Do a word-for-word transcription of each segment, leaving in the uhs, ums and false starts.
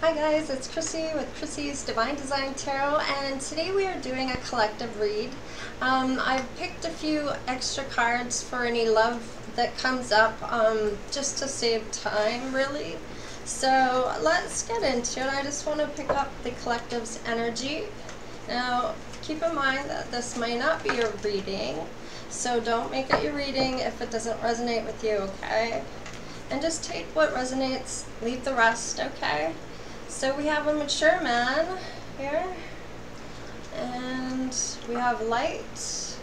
Hi guys, it's Chrissy with Chrissy's Divine Design Tarot, and today we are doing a collective read. Um, I've picked a few extra cards for any love that comes up, um, just to save time really. So let's get into it. I just want to pick up the collective's energy. Now keep in mind that this might not be your reading, so don't make it your reading if it doesn't resonate with you, okay? And just take what resonates, leave the rest, okay? So we have a mature man here, and we have light,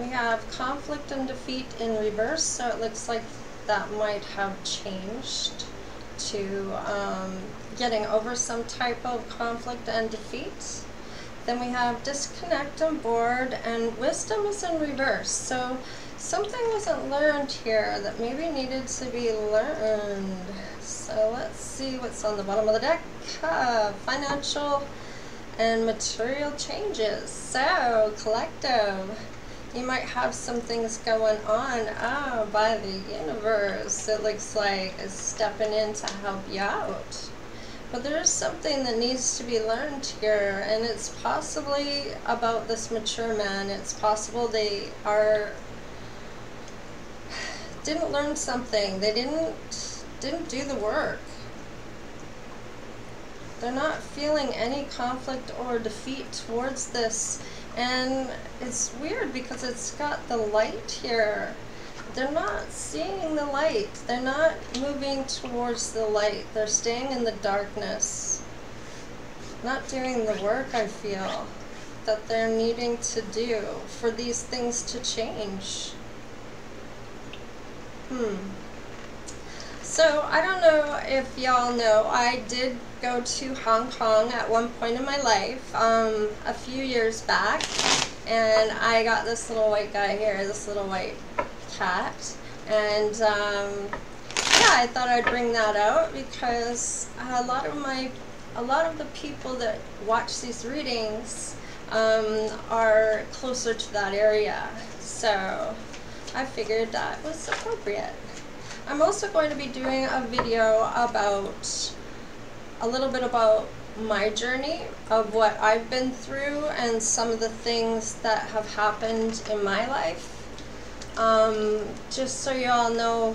we have conflict and defeat in reverse, so it looks like that might have changed to um, getting over some type of conflict and defeat. Then we have disconnect and bored, and wisdom is in reverse, so something wasn't learned here that maybe needed to be learned. So let's see what's on the bottom of the deck. Ah, financial and material changes. So, collective, you might have some things going on. Oh, by the universe, it looks like it's stepping in to help you out. But there is something that needs to be learned here, and it's possibly about this mature man. It's possible they are... didn't learn something. They didn't didn't do the work. They're not feeling any conflict or defeat towards this, and it's weird because it's got the light here. They're not seeing the light. They're not moving towards the light. They're staying in the darkness. Not doing the work, I feel, that they're needing to do for these things to change. Hmm. So, I don't know if y'all know, I did go to Hong Kong at one point in my life, um, a few years back, and I got this little white guy here, this little white cat, and um, yeah, I thought I'd bring that out because a lot of my, a lot of the people that watch these readings um, are closer to that area, so I figured that was appropriate. I'm also going to be doing a video about a little bit about my journey of what I've been through and some of the things that have happened in my life, um, just so you all know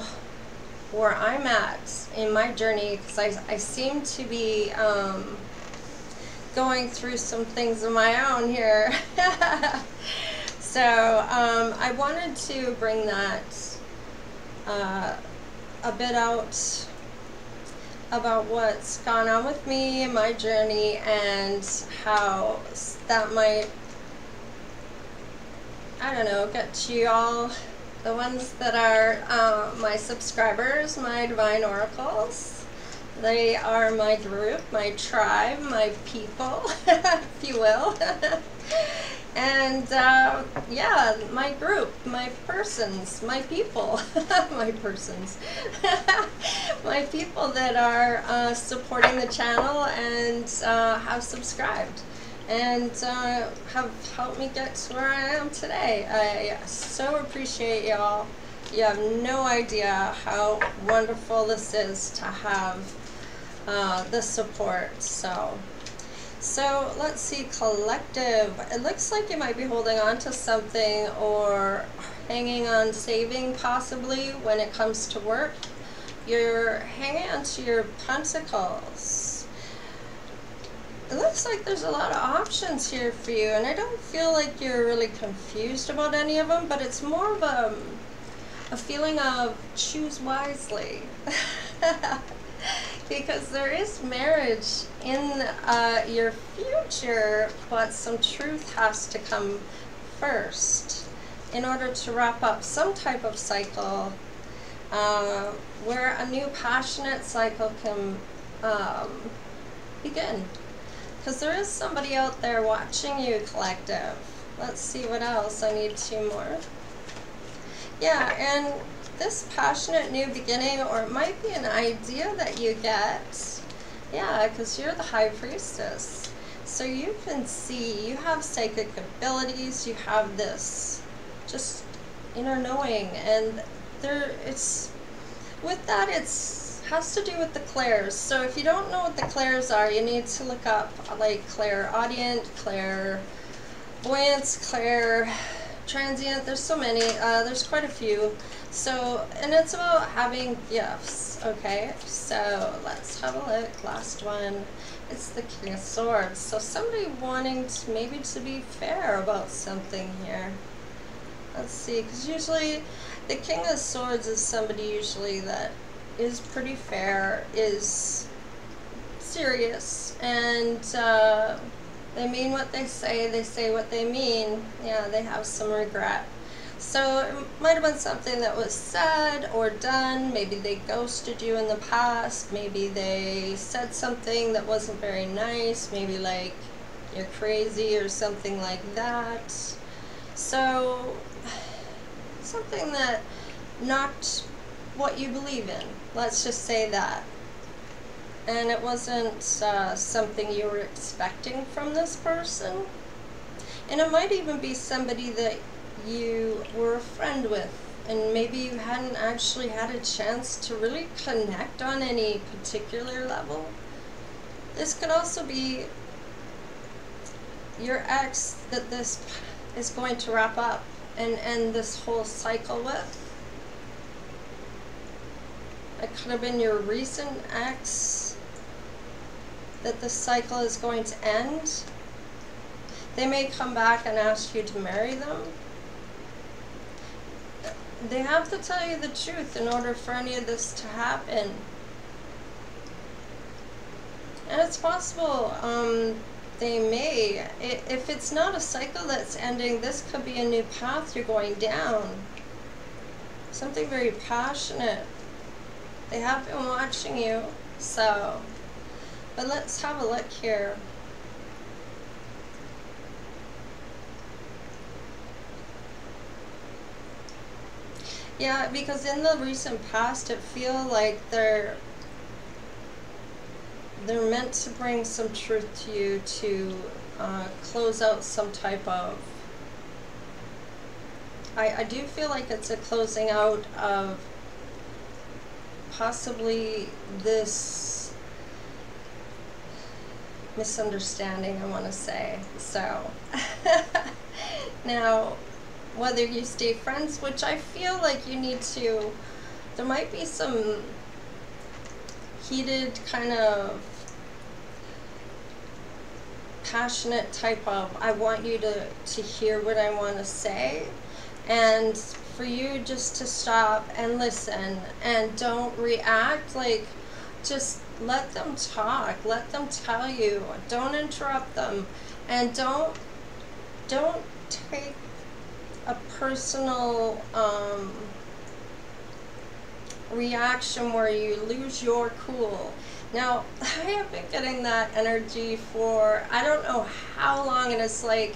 where I'm at in my journey, because I, I seem to be um, going through some things of my own here. So um, I wanted to bring that uh, a bit out about what's gone on with me and my journey, and how that might, I don't know, get to you all, the ones that are uh, my subscribers, my divine oracles. They are my group, my tribe, my people, if you will. And uh, yeah, my group, my persons, my people, my persons, my people that are uh, supporting the channel and uh, have subscribed and uh, have helped me get to where I am today. I so appreciate y'all. You have no idea how wonderful this is to have uh, the support. So. So let's see, collective, it looks like you might be holding on to something or hanging on, saving possibly when it comes to work. You're hanging on to your pentacles. It looks like there's a lot of options here for you, and I don't feel like you're really confused about any of them, but it's more of a, a feeling of choose wisely. Because there is marriage in uh, your future, but some truth has to come first in order to wrap up some type of cycle uh, where a new passionate cycle can um, begin. Because there is somebody out there watching you, collective. Let's see what else. I need two more. Yeah, and this passionate new beginning, or it might be an idea that you get, yeah, because you're the high priestess, so you can see, you have psychic abilities, you have this just inner knowing, and there, it's, with that, it's has to do with the clairs. So if you don't know what the clairs are, you need to look up like clairaudient, clairvoyance, clairtransient. There's so many. Uh, there's quite a few. So, and it's about having gifts. Okay, so let's have a look. Last one. It's the King of Swords. So somebody wanting to maybe to be fair about something here. Let's see, because usually the King of Swords is somebody usually that is pretty fair, is serious, and uh, they mean what they say, they say what they mean. Yeah, they have some regret. So it might have been something that was said or done. Maybe they ghosted you in the past. Maybe they said something that wasn't very nice. Maybe like, you're crazy or something like that. So, something that knocked what you believe in, let's just say that. And it wasn't uh, something you were expecting from this person. And it might even be somebody that you were a friend with, and maybe you hadn't actually had a chance to really connect on any particular level. This could also be your ex that this is going to wrap up and end this whole cycle with. It could have been your recent ex that this cycle is going to end. They may come back and ask you to marry them. They have to tell you the truth in order for any of this to happen. And it's possible um, they may. If it's not a cycle that's ending, this could be a new path you're going down. Something very passionate. They have been watching you, so. But let's have a look here. Yeah, because in the recent past, it feels like they're they're meant to bring some truth to you to uh, close out some type of. I I do feel like it's a closing out of possibly this misunderstanding, I want to say. So now, whether you stay friends, which I feel like you need to, there might be some heated kind of passionate type of, I want you to, to hear what I want to say, and for you just to stop and listen and don't react. Like, just let them talk, let them tell you, don't interrupt them, and don't, don't take a personal um, reaction where you lose your cool. Now, I have been getting that energy for I don't know how long, and it's like,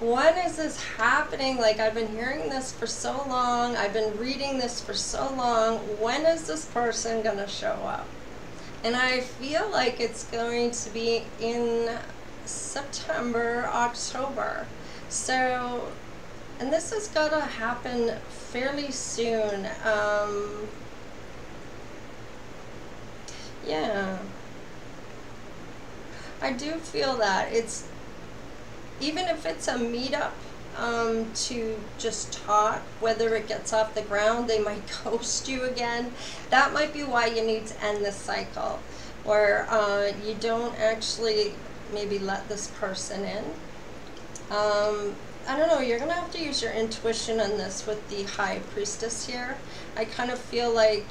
when is this happening? Like, I've been hearing this for so long, I've been reading this for so long, when is this person gonna show up? And I feel like it's going to be in September, October. So, and this has got to happen fairly soon. Um, yeah. I do feel that. It's, even if it's a meetup um, to just talk, whether it gets off the ground, they might ghost you again. That might be why you need to end this cycle, or uh, you don't actually maybe let this person in. Um, I don't know, you're going to have to use your intuition on this with the High Priestess here. I kind of feel like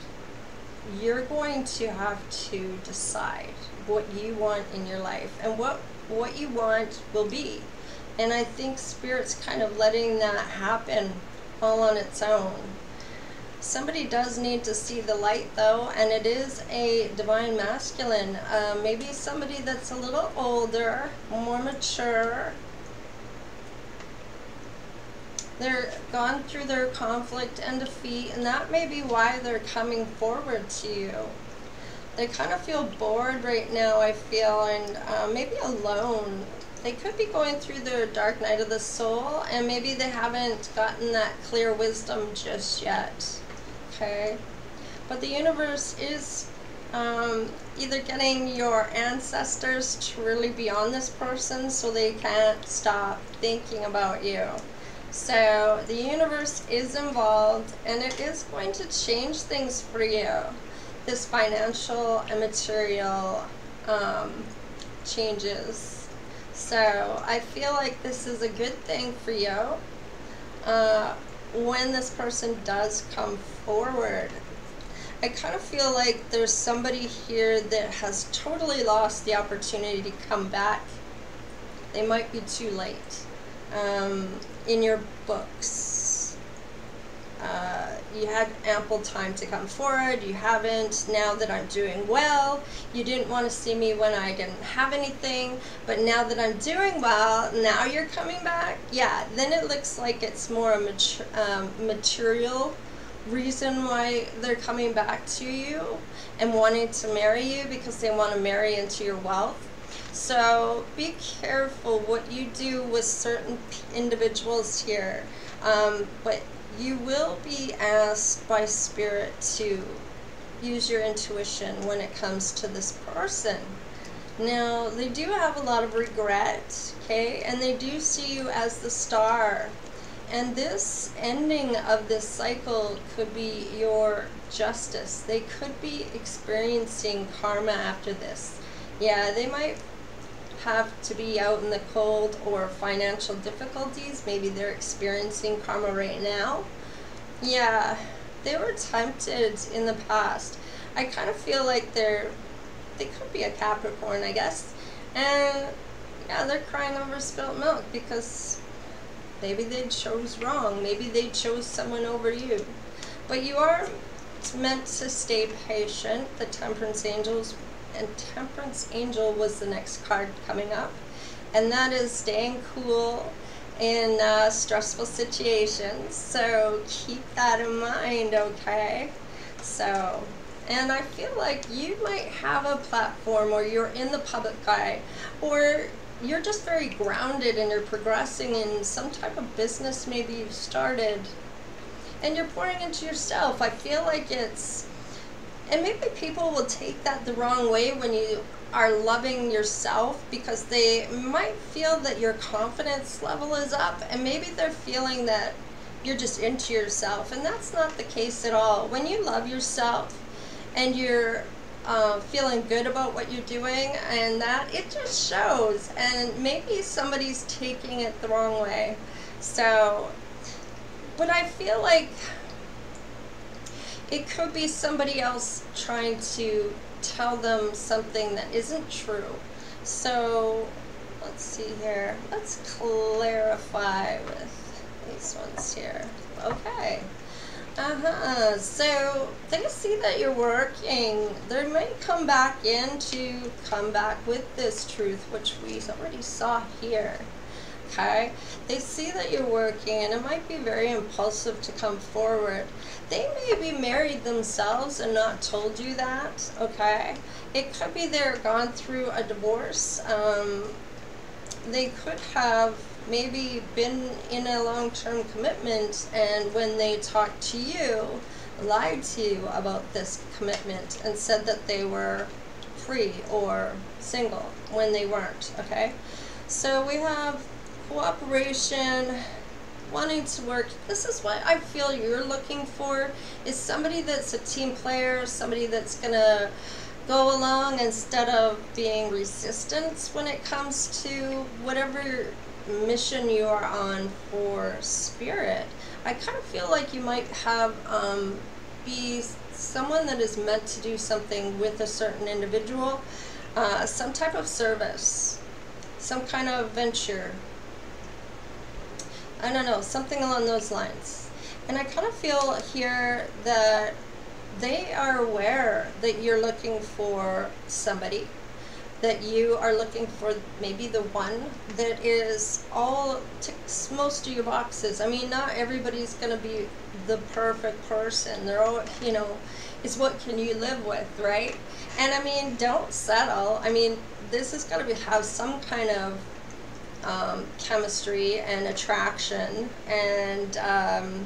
you're going to have to decide what you want in your life, and what, what you want will be. And I think Spirit's kind of letting that happen all on its own. Somebody does need to see the light though, and it is a Divine Masculine. Uh, maybe somebody that's a little older, more mature. They're gone through their conflict and defeat, and that may be why they're coming forward to you. They kind of feel bored right now, I feel, and uh, maybe alone. They could be going through their dark night of the soul, and maybe they haven't gotten that clear wisdom just yet. Okay? But the universe is um, either getting your ancestors to really be on this person so they can't stop thinking about you. So the universe is involved, and it is going to change things for you. This financial and material um, changes. So I feel like this is a good thing for you. Uh, when this person does come forward, I kind of feel like there's somebody here that has totally lost the opportunity to come back. They might be too late. Um, in your books, uh, you had ample time to come forward. You haven't. Now that I'm doing well, you didn't want to see me when I didn't have anything, but now that I'm doing well, now you're coming back. Yeah, then it looks like it's more a mat um, material reason why they're coming back to you and wanting to marry you, because they want to marry into your wealth. So be careful what you do with certain individuals here, um, but you will be asked by Spirit to use your intuition when it comes to this person. Now, they do have a lot of regret, okay, and they do see you as the star. And this ending of this cycle could be your justice. They could be experiencing karma after this. Yeah, they might have to be out in the cold or financial difficulties. Maybe they're experiencing karma right now. Yeah, they were tempted in the past. I kind of feel like they're, they could be a Capricorn, I guess. And yeah, they're crying over spilt milk because maybe they chose wrong. Maybe they chose someone over you. But you are meant to stay patient. The Temperance Angels and Temperance Angel was the next card coming up, and that is staying cool in uh, stressful situations. So keep that in mind, okay? So, and I feel like you might have a platform, or you're in the public eye, or you're just very grounded and you're progressing in some type of business maybe you've started, and you're pouring into yourself. I feel like it's, and maybe people will take that the wrong way when you are loving yourself, because they might feel that your confidence level is up, and maybe they're feeling that you're just into yourself, and that's not the case at all. When you love yourself and you're Uh, feeling good about what you're doing, and that it just shows, and maybe somebody's taking it the wrong way. So, but I feel like it could be somebody else trying to tell them something that isn't true. So let's see here, let's clarify with these ones here. Okay. Uh-huh. So they see that you're working. They might come back in to come back with this truth, which we already saw here. Okay? They see that you're working, and it might be very impulsive to come forward. They may be married themselves and not told you that. Okay? It could be they're gone through a divorce. Um, they could have maybe been in a long-term commitment, and when they talked to you, lied to you about this commitment and said that they were free or single when they weren't, okay? So we have cooperation, wanting to work. This is what I feel you're looking for, is somebody that's a team player, somebody that's gonna go along instead of being resistant when it comes to whatever mission you are on for Spirit. I kind of feel like you might have um, be someone that is meant to do something with a certain individual, uh, some type of service, some kind of venture. I don't know, something along those lines. And I kind of feel here that they are aware that you're looking for somebody, that you are looking for maybe the one that is all, ticks most of your boxes. I mean, not everybody's gonna be the perfect person. They're all, you know, it's what can you live with, right? And I mean, don't settle. I mean, this is gonna be, have some kind of um, chemistry and attraction and um,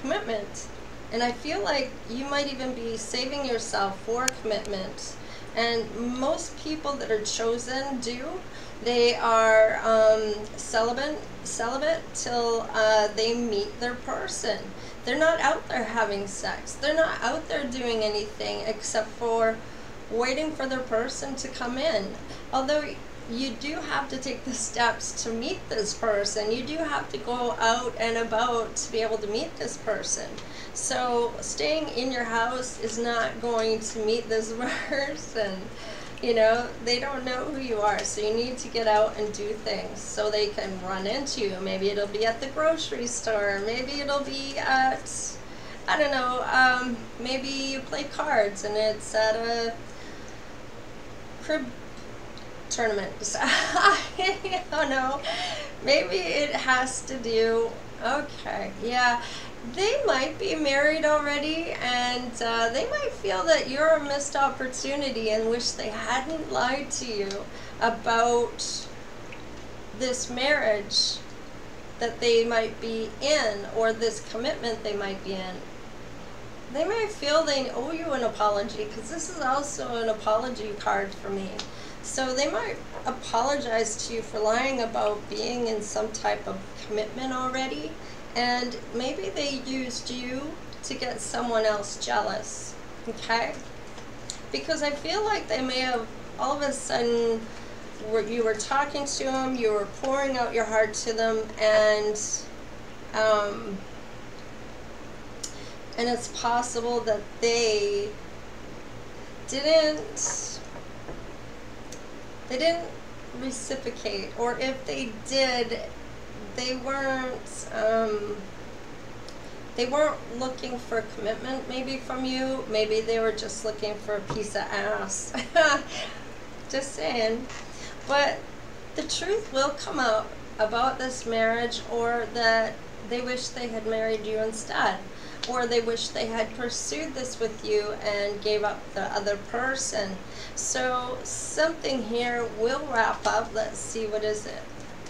commitment. And I feel like you might even be saving yourself for commitment. And most people that are chosen do. They are um, celibate, celibate till uh, they meet their person. They're not out there having sex. They're not out there doing anything except for waiting for their person to come in. Although you do have to take the steps to meet this person. You do have to go out and about to be able to meet this person. So staying in your house is not going to meet this person. You know, they don't know who you are, so you need to get out and do things so they can run into you. Maybe it'll be at the grocery store. Maybe it'll be at, I don't know, um, maybe you play cards and it's at a crib tournament. I don't know. Maybe it has to do, okay, yeah. They might be married already, and uh, they might feel that you're a missed opportunity and wish they hadn't lied to you about this marriage that they might be in, or this commitment they might be in. They may feel they owe you an apology, because this is also an apology card for me. So they might apologize to you for lying about being in some type of commitment already. And maybe they used you to get someone else jealous, okay? Because I feel like they may have, all of a sudden, you were talking to them, you were pouring out your heart to them, and, um, and it's possible that they didn't, they didn't reciprocate, or if they did, they weren't um, they weren't looking for commitment maybe from you. Maybe they were just looking for a piece of ass. Just saying. But the truth will come out about this marriage, or that they wish they had married you instead, or they wish they had pursued this with you and gave up the other person. So something here will wrap up. Let's see, what is it?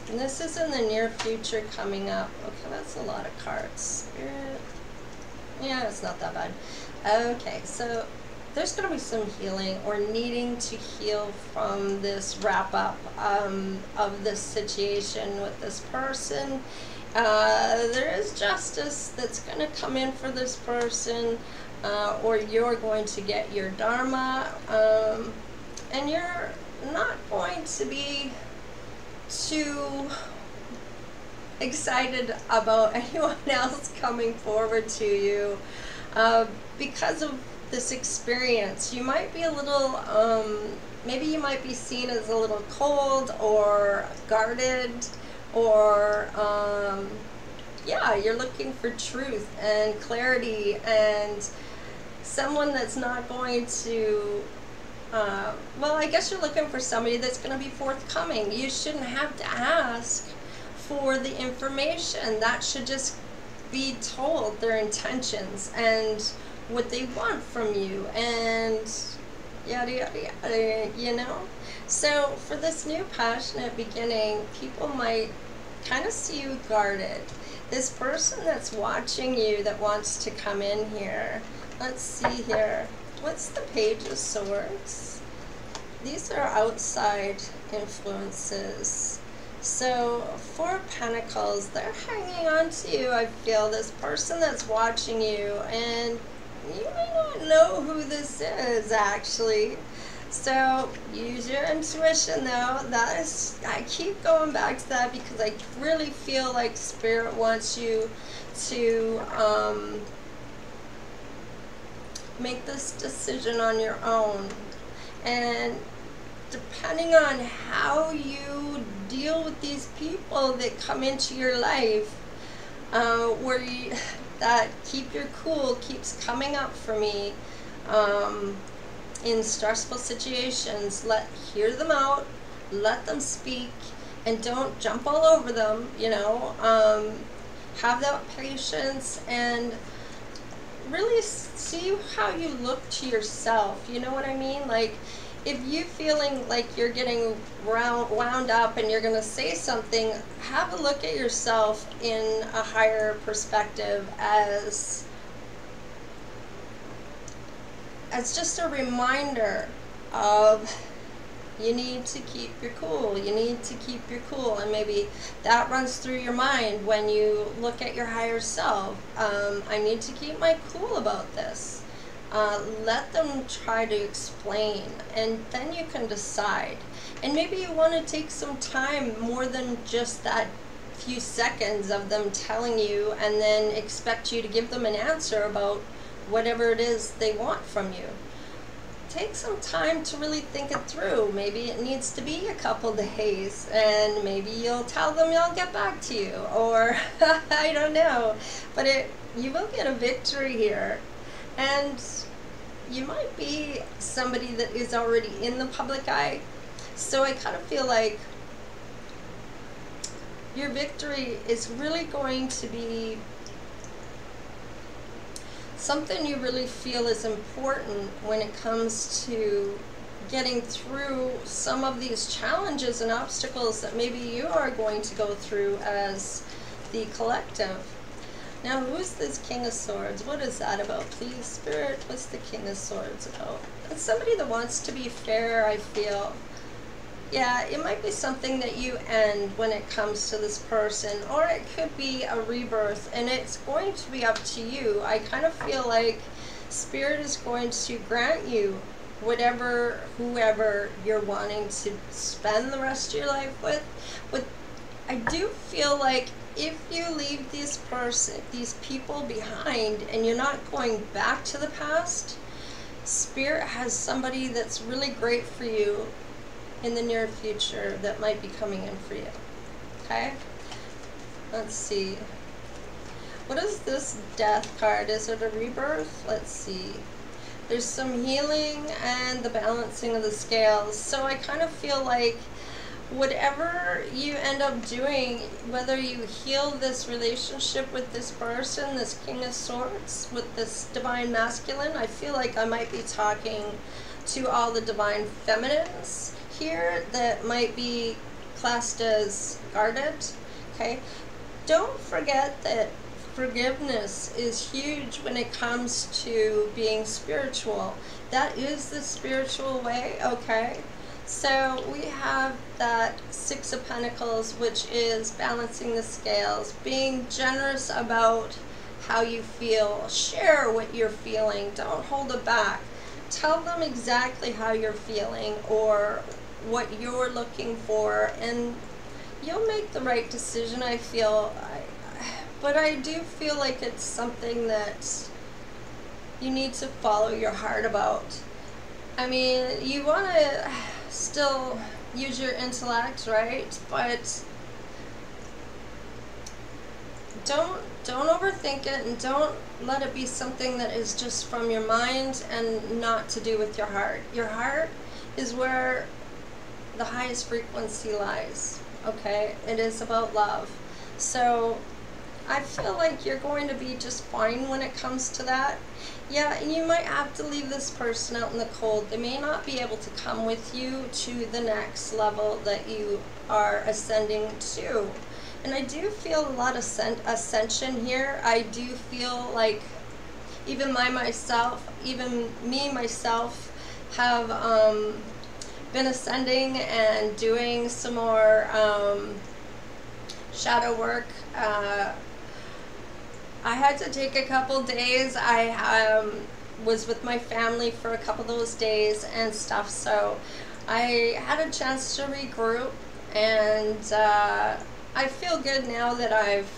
And this is in the near future coming up. Okay, that's a lot of cards. Spirit. Yeah, it's not that bad. Okay, so there's going to be some healing, or needing to heal from this wrap-up um, of this situation with this person. Uh, there is justice that's going to come in for this person, uh, or you're going to get your dharma, um, and you're not going to be too excited about anyone else coming forward to you uh, because of this experience. You might be a little, um, maybe you might be seen as a little cold or guarded, or um, yeah, you're looking for truth and clarity and someone that's not going to Uh, well, I guess you're looking for somebody that's going to be forthcoming. You shouldn't have to ask for the information. That should just be told, their intentions and what they want from you, and yada, yada, yada, you know? So for this new passionate beginning, people might kind of see you guarded. This person that's watching you that wants to come in here, let's see here. What's the Page of Swords? These are outside influences. So, Four Pentacles, they're hanging on to you, I feel. This person that's watching you, and you may not know who this is, actually. So, use your intuition, though. That is, I keep going back to that because I really feel like Spirit wants you to, um, make this decision on your own, and depending on how you deal with these people that come into your life, uh, where you, that keep your cool keeps coming up for me um, in stressful situations. Let hear them out, let them speak, and don't jump all over them, you know. Um, have that patience and really see how you look to yourself, you know what I mean? Like, if you feeling like you're getting round, wound up and you're going to say something, have a look at yourself in a higher perspective as it's just a reminder of you need to keep your cool. You need to keep your cool. And maybe that runs through your mind when you look at your higher self. Um, I need to keep my cool about this. Uh, let them try to explain, and then you can decide. And maybe you want to take some time, more than just that few seconds of them telling you and then expect you to give them an answer about whatever it is they want from you. Take some time to really think it through. Maybe it needs to be a couple days, and maybe you'll tell them I'll get back to you, or I don't know, but it, you will get a victory here. And you might be somebody that is already in the public eye, so I kind of feel like your victory is really going to be something you really feel is important when it comes to getting through some of these challenges and obstacles that maybe you are going to go through as the collective. Now, who's this King of Swords? What is that about? Please, Spirit, what's the King of Swords about? It's somebody that wants to be fair, I feel. Yeah, it might be something that you end when it comes to this person, or it could be a rebirth, and it's going to be up to you. I kind of feel like Spirit is going to grant you whatever, whoever you're wanting to spend the rest of your life with. But I do feel like if you leave these person, these people behind, and you're not going back to the past, Spirit has somebody that's really great for you in the near future that might be coming in for you. Okay? Let's see. What is this Death card? Is it a rebirth? Let's see. There's some healing and the balancing of the scales. So I kind of feel like whatever you end up doing, whether you heal this relationship with this person, this King of Swords, with this Divine Masculine, I feel like I might be talking to all the Divine Feminines here that might be classed as guarded. Okay, don't forget that forgiveness is huge when it comes to being spiritual. That is the spiritual way. Okay, so we have that Six of Pentacles, which is balancing the scales, being generous about how you feel. Share what you're feeling. Don't hold it back. Tell them exactly how you're feeling or what you're looking for, and you'll make the right decision, I feel. I, but I do feel like it's something that you need to follow your heart about. I mean, you want to still use your intellect, right? But don't don't overthink it, and don't let it be something that is just from your mind and not to do with your heart. Your heart is where the highest frequency lies. Okay, it is about love. So I feel like you're going to be just fine when it comes to that. Yeah, and you might have to leave this person out in the cold. They may not be able to come with you to the next level that you are ascending to. And I do feel a lot of ascension here. I do feel like even my myself, even me myself, have um, been ascending and doing some more um, shadow work. Uh, I had to take a couple days. I um, was with my family for a couple of those days and stuff. So I had a chance to regroup, and uh, I feel good now that I've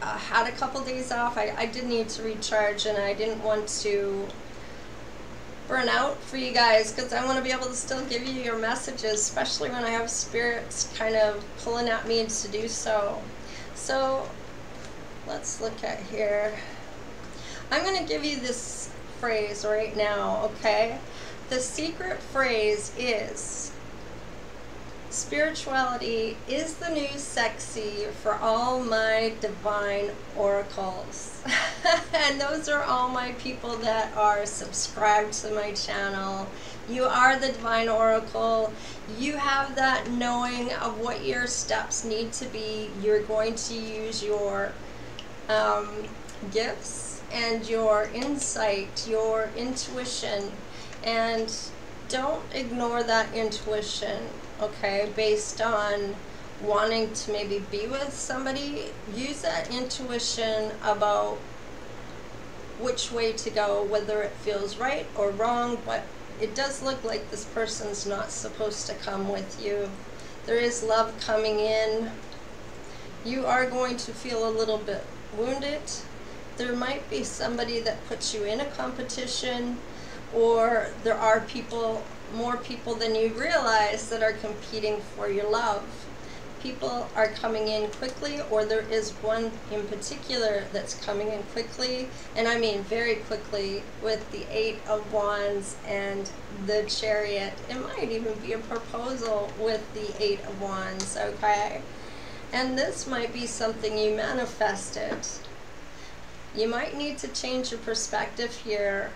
uh, had a couple days off. I, I did need to recharge, and I didn't want to burn out for you guys, because I want to be able to still give you your messages, especially when I have spirits kind of pulling at me to do so. So let's look at here. I'm going to give you this phrase right now, okay? The secret phrase is: spirituality is the new sexy for all my divine oracles. And those are all my people that are subscribed to my channel. You are the divine oracle. You have that knowing of what your steps need to be. You're going to use your um, gifts and your insight, your intuition, and don't ignore that intuition, okay, based on wanting to maybe be with somebody. Use that intuition about which way to go, whether it feels right or wrong, but it does look like this person's not supposed to come with you. There is love coming in. You are going to feel a little bit wounded. There might be somebody that puts you in a competition, or there are people, more people than you realize, that are competing for your love. People are coming in quickly, or there is one in particular that's coming in quickly, and I mean very quickly, with the Eight of Wands and the Chariot. It might even be a proposal with the Eight of Wands, okay? And this might be something you manifested. You might need to change your perspective here,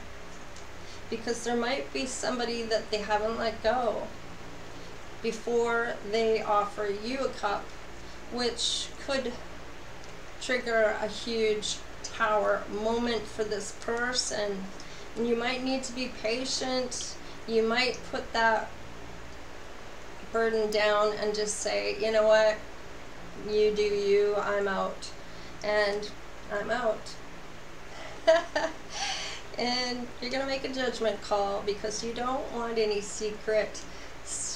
because there might be somebody that they haven't let go before they offer you a cup, which could trigger a huge tower moment for this person. And you might need to be patient. You might put that burden down and just say, you know what, you do you, I'm out. And I'm out. And you're gonna make a judgment call, because you don't want any secret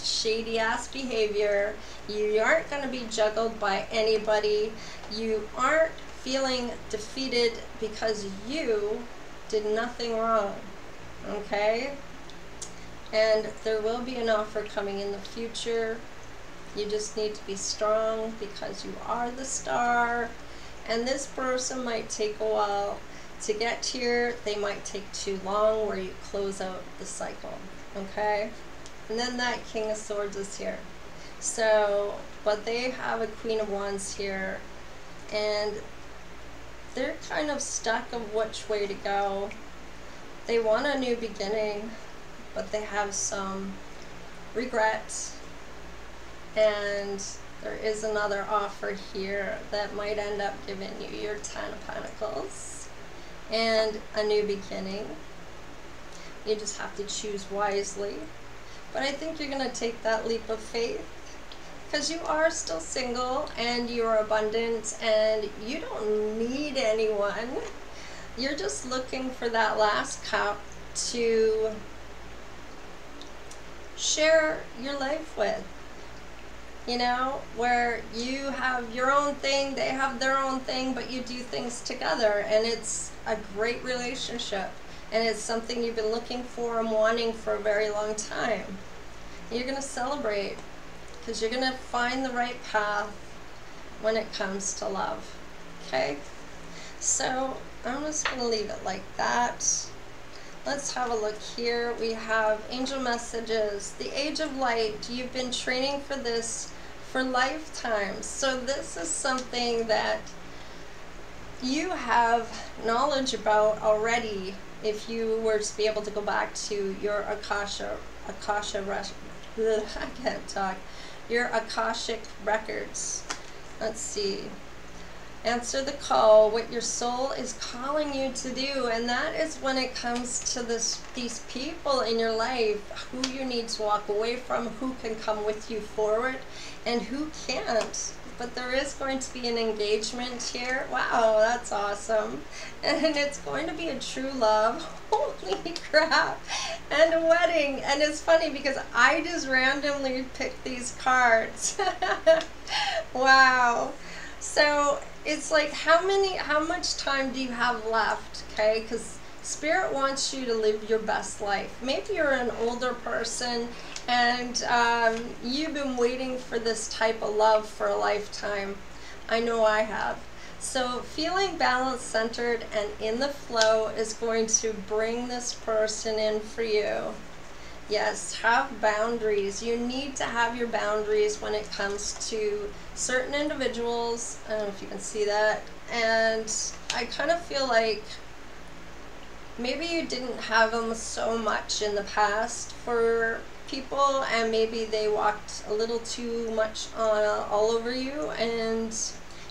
shady ass behavior. You aren't going to be juggled by anybody. You aren't feeling defeated because you did nothing wrong, okay? And there will be an offer coming in the future. You just need to be strong, because you are the star, and this person might take a while to get here. They might take too long, where you close out the cycle, okay? And then that King of Swords is here. So, but they have a Queen of Wands here, and they're kind of stuck of which way to go. They want a new beginning, but they have some regret, and there is another offer here that might end up giving you your Ten of Pentacles and a new beginning. You just have to choose wisely. But I think you're going to take that leap of faith, because you are still single and you are abundant and you don't need anyone. You're just looking for that last cup to share your life with, you know, where you have your own thing, they have their own thing, but you do things together, and it's a great relationship. And it's something you've been looking for and wanting for a very long time. You're going to celebrate, because you're going to find the right path when it comes to love. Okay? So I'm just going to leave it like that. Let's have a look here. We have angel messages. The Age of Light. You've been training for this for lifetimes. So this is something that you have knowledge about already, if you were to be able to go back to your Akasha, Akasha, I can't talk, your Akashic records. Let's see. Answer the call, what your soul is calling you to do, and that is when it comes to this, these people in your life, who you need to walk away from, who can come with you forward, and who can't. But there is going to be an engagement here. Wow, that's awesome. And it's going to be a true love. Holy crap. And a wedding. And it's funny, because I just randomly picked these cards. Wow. So it's like, how many, how much time do you have left? Okay, because Spirit wants you to live your best life. Maybe you're an older person, and um, you've been waiting for this type of love for a lifetime. I know I have. So feeling balanced, centered, and in the flow is going to bring this person in for you. Yes, have boundaries. You need to have your boundaries when it comes to certain individuals. I don't know if you can see that. And I kind of feel like maybe you didn't have them so much in the past for people, and maybe they walked a little too much on all over you. And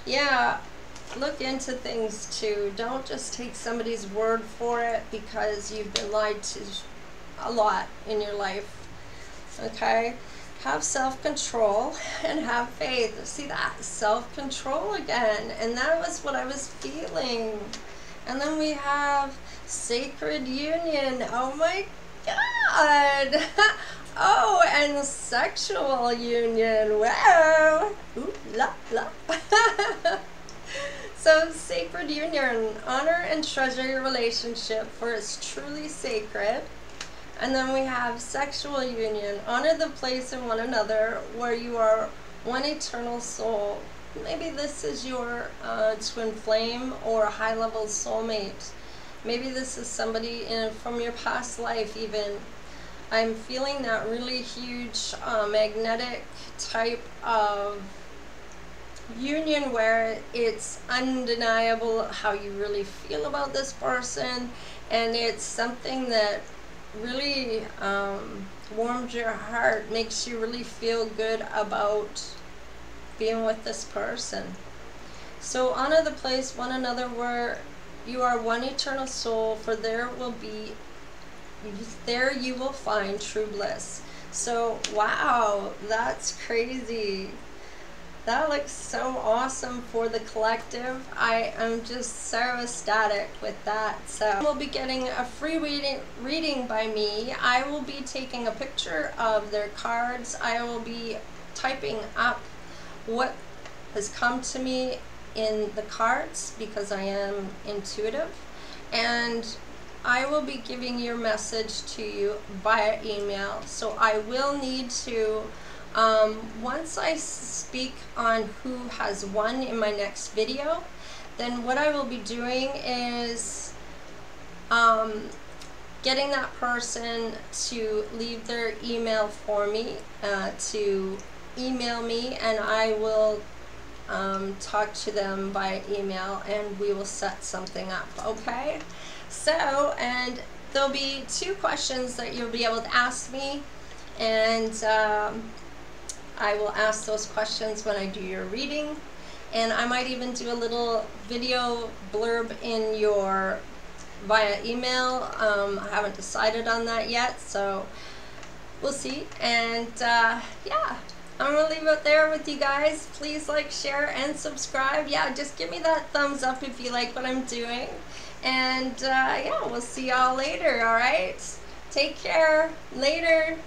yeah, look into things too. Don't just take somebody's word for it, because you've been lied to a lot in your life. Okay? Have self-control and have faith. See that? Self-control again. And that was what I was feeling. And then we have sacred union. Oh my God. Oh, and sexual union. Wow. Ooh, la, la. So, sacred union. Honor and treasure your relationship, for it's truly sacred. And then we have sexual union. Honor the place in one another where you are one eternal soul. Maybe this is your uh, twin flame or a high-level soulmate. Maybe this is somebody in, from your past life even. I'm feeling that really huge uh, magnetic type of union where it's undeniable how you really feel about this person, and it's something that really um, warms your heart, makes you really feel good about being with this person. So honor the place one another where you are one eternal soul, for there will be there you will find true bliss. So wow, that's crazy. That looks so awesome for the collective. I am just so ecstatic with that. So we'll be getting a free reading, reading by me. I will be taking a picture of their cards. I will be typing up what has come to me in the cards, because I am intuitive. And I will be giving your message to you via email. So I will need to Um, once I speak on who has won in my next video, then what I will be doing is um, getting that person to leave their email for me, uh, to email me, and I will um, talk to them by email, and we will set something up, okay? So, and there'll be two questions that you'll be able to ask me, and um, I will ask those questions when I do your reading, and I might even do a little video blurb in your via email. Um, I haven't decided on that yet, so we'll see. And uh, yeah, I'm gonna leave it there with you guys. Please like, share, and subscribe. Yeah, just give me that thumbs up if you like what I'm doing. And uh, yeah, we'll see y'all later. All right, take care. Later.